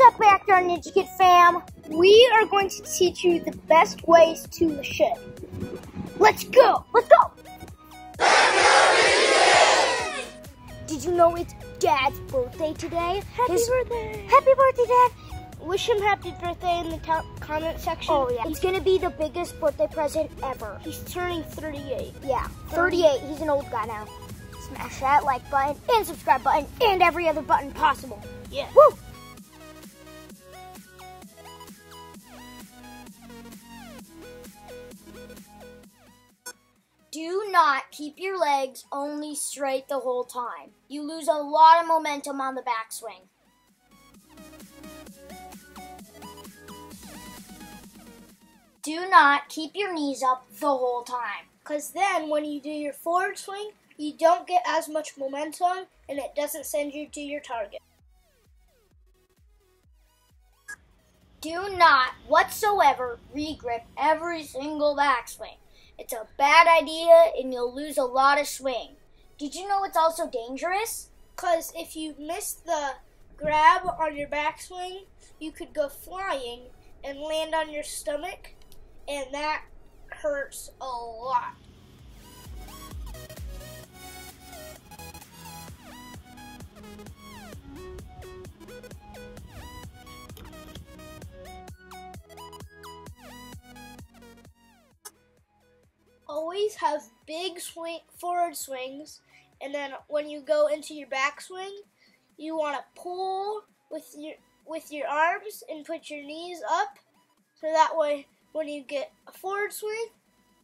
What's up, Backyard Ninja Kid fam? We are going to teach you the best ways to shed. Let's go! Let's go! Did you know it's Dad's birthday today? Happy birthday! Happy birthday, Dad! Wish him happy birthday in the top comment section. Oh, yeah. It's gonna be the biggest birthday present ever. He's turning 38. Yeah, 38. He's an old guy now. Smash that like button and subscribe button and every other button possible. Yeah. Woo! Do not keep your legs only straight the whole time. You lose a lot of momentum on the backswing. Do not keep your knees up the whole time, because then when you do your forward swing, you don't get as much momentum and it doesn't send you to your target. Do not whatsoever re-grip every single backswing. It's a bad idea and you'll lose a lot of swing. Did you know it's also dangerous? Because if you miss the grab on your backswing, you could go flying and land on your stomach, and that hurts a lot. Always have big forward swings, and then when you go into your backswing, you want to pull with your arms and put your knees up, so that way when you get a forward swing,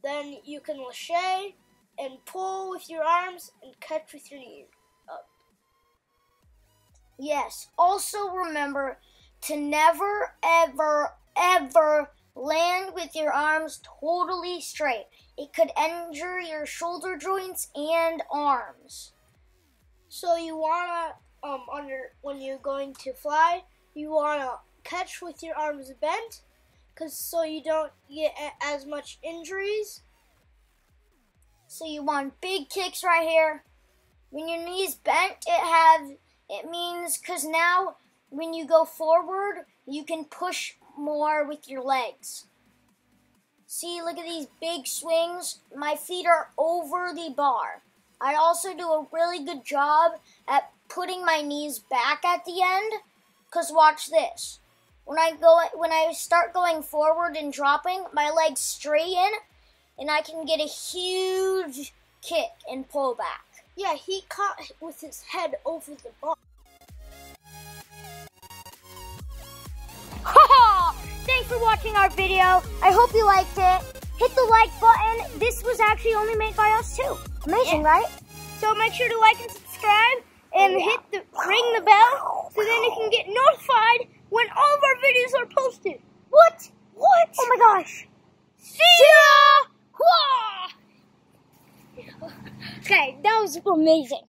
then you can lâcher and pull with your arms and catch with your knees up. Yes, also remember to never, ever, ever land with your arms totally straight. It could injure your shoulder joints and arms. So you wanna, when you're going to fly, you wanna catch with your arms bent, so you don't get as much injuries. So you want big kicks right here. When your knees bent, it means now when you go forward, you can push more with your legs. See, look at these big swings. My feet are over the bar. I also do a really good job at putting my knees back at the end, because watch this. When I start going forward and dropping, my legs straighten, and I can get a huge kick and pull back. Yeah, he caught with his head over the bar. Thanks for watching our video. I hope you liked it. Hit the like button. This was actually only made by us too. Amazing, yeah. Right? So make sure to like and subscribe and ring the bell so then you can get notified when all of our videos are posted. What? What? Oh my gosh. See ya! Okay, that was amazing.